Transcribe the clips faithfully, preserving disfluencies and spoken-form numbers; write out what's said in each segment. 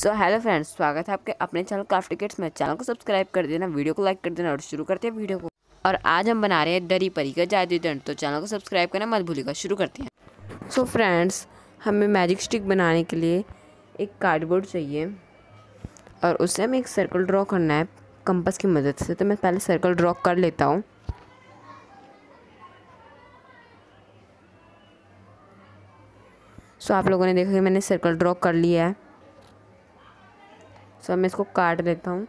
So hello friends, स्वागत है आपके अपने चैनल क्राफ्टी किड्स में। चैनल को सब्सक्राइब कर देना, वीडियो को लाइक कर देना और शुरू करते हैं वीडियो को। और आज हम बना रहे हैं डरी परी का जादुई दंड, तो चैनल को सब्सक्राइब करना मत भूलिएगा। शुरू करते हैं। सो फ्रेंड्स, हमें मैजिक स्टिक बनाने के लिए एक कार्डबोर्ड चाहिए और उससे हमें एक सर्कल ड्रॉ करना है कंपास की मदद से। तो मैं पहले सर्कल ड्रॉ कर लेता हूँ। सो आप लोगों ने देखा कि मैंने सर्कल ड्रॉ कर लिया है। सो मैं इसको काट देता हूँ।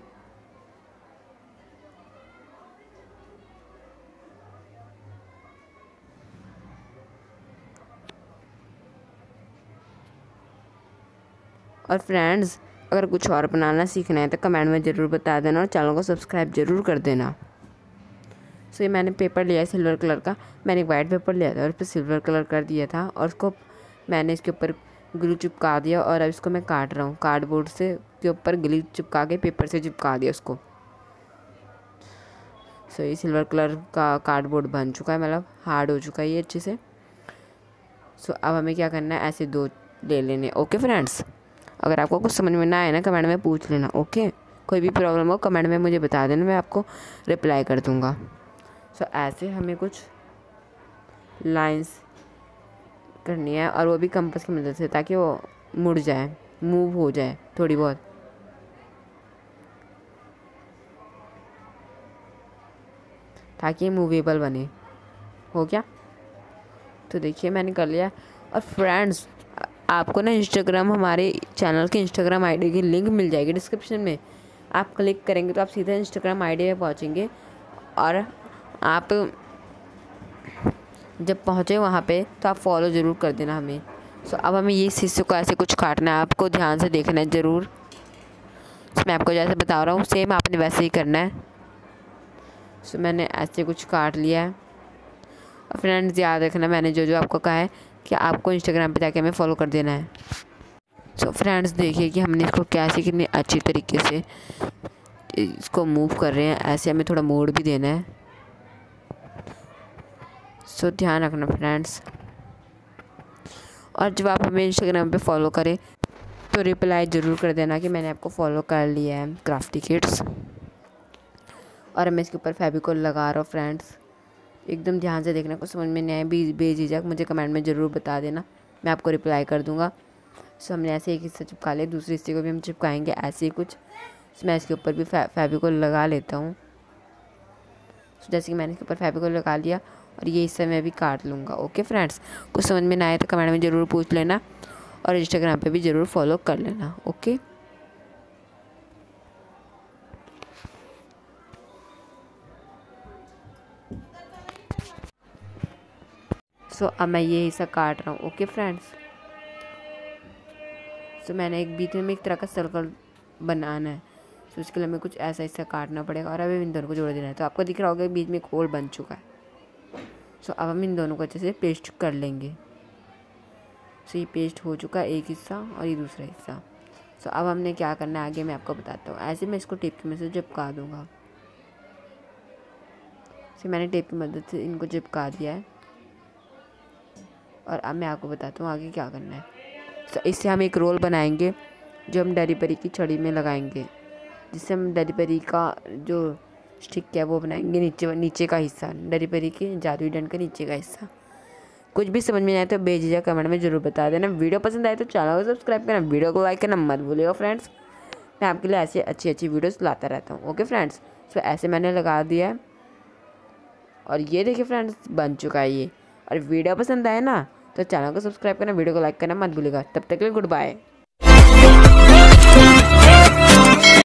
और फ्रेंड्स, अगर कुछ और बनाना सीखना है तो कमेंट में ज़रूर बता देना और चैनल को सब्सक्राइब ज़रूर कर देना। सो ये मैंने पेपर लिया है सिल्वर कलर का। मैंने एक वाइट पेपर लिया था और उस पर सिल्वर कलर कर दिया था और उसको मैंने इसके ऊपर ग्लू चिपका दिया। और अब इसको मैं काट रहा हूँ कार्डबोर्ड से, के ऊपर ग्लू चिपका के पेपर से चिपका दिया उसको। सो ये सिल्वर कलर का कार्डबोर्ड बन चुका है, मतलब हार्ड हो चुका है ये अच्छे से। सो अब हमें क्या करना है, ऐसे दो ले लेने। ओके फ्रेंड्स, अगर आपको कुछ समझ में ना आए ना कमेंट में पूछ लेना। ओके, कोई भी प्रॉब्लम हो कमेंट में मुझे बता देना, मैं आपको रिप्लाई कर दूँगा। सो ऐसे हमें कुछ लाइन्स करनी है और वो भी कंपास की मदद से, ताकि वो मुड़ जाए, मूव हो जाए थोड़ी बहुत। ताकि मूवेबल बने। हो गया? तो देखिए मैंने कर लिया। और फ्रेंड्स, आपको ना इंस्टाग्राम, हमारे चैनल के इंस्टाग्राम आईडी की लिंक मिल जाएगी डिस्क्रिप्शन में। आप क्लिक करेंगे तो आप सीधा इंस्टाग्राम आईडी पे पहुँचेंगे। और आप जब पहुँचे वहाँ पे तो आप फॉलो ज़रूर कर देना हमें। सो so, अब हमें ये हिस्से को ऐसे कुछ काटना है। आपको ध्यान से देखना है ज़रूर। so, मैं आपको जैसे बता रहा हूँ सेम आपने वैसे ही करना है। सो so, मैंने ऐसे कुछ काट लिया है। और फ्रेंड्स याद रखना, मैंने जो जो आपको कहा है कि आपको इंस्टाग्राम पे जाके हमें फ़ॉलो कर देना है। सो so, फ्रेंड्स देखिए कि हमने इसको कैसे कितने अच्छी तरीके से इसको मूव कर रहे हैं। ऐसे हमें थोड़ा मोड़ भी देना है। सो so, ध्यान रखना फ्रेंड्स। और जब आप हमें इंस्टाग्राम पे फॉलो करें तो रिप्लाई ज़रूर कर देना कि मैंने आपको फॉलो कर लिया है क्राफ्टी किड्स। और मैं इसके ऊपर फेविकॉल लगा रहा हूँ फ्रेंड्स। एकदम ध्यान से देखना, कुछ समझ में नहीं आए बे बेझिझक मुझे कमेंट में ज़रूर बता देना, मैं आपको रिप्लाई कर दूँगा। सो हमने ऐसे एक हिस्सा चिपका लिया, दूसरे हिस्से को भी हम चिपकाएँगे ऐसे ही कुछ। सो मैं इसके ऊपर भी फेविकॉल लगा लेता हूँ। सो जैसे कि मैंने इसके ऊपर फेविकॉल लगा लिया और ये हिस्सा मैं भी काट लूँगा। ओके फ्रेंड्स, कुछ समझ में ना आए तो कमेंट में ज़रूर पूछ लेना और इंस्टाग्राम पे भी ज़रूर फॉलो कर लेना। ओके, सो so, अब मैं ये हिस्सा काट रहा हूँ। ओके फ्रेंड्स, सो मैंने एक बीच में एक तरह का सर्कल बनाना है। सो so, उसके लिए हमें कुछ ऐसा हिस्सा काटना पड़ेगा और अभी इन दोनों को जोड़ देना है। तो आपको दिख रहा होगा बीच में एक होल बन चुका है। सो so, अब हम इन दोनों को अच्छे से पेस्ट कर लेंगे। सो so, ये पेस्ट हो चुका है एक हिस्सा और ये दूसरा हिस्सा। सो so, अब हमने क्या करना है आगे मैं आपको बताता हूँ। ऐसे मैं इसको टेप की मदद से चिपका दूँगा। सो so, मैंने टेप की मदद से इनको चिपका दिया है और अब मैं आपको बताता हूँ आगे क्या करना है। सो so, इससे हम एक रोल बनाएंगे जो हम डरी परी की छड़ी में लगाएंगे, जिससे हम डरी परी का जो स्टिक है वो बनाएंगे, नीचे नीचे का हिस्सा, डरी परी के जादुई डंड का नीचे का हिस्सा। कुछ भी समझ में आए तो बेझिझक कमेंट में ज़रूर बता देना। वीडियो पसंद आए तो चैनल को सब्सक्राइब करना, वीडियो को लाइक करना मत भूलिएगा फ्रेंड्स। मैं आपके लिए ऐसी अच्छी अच्छी वीडियोस लाता रहता हूँ। ओके फ्रेंड्स, सो ऐसे मैंने लगा दिया है और ये देखिए फ्रेंड्स बन चुका है ये। और वीडियो पसंद आए ना तो चैनल को सब्सक्राइब करना, वीडियो को लाइक करना मत भूलिएगा। तब तक के लिए गुड बाय।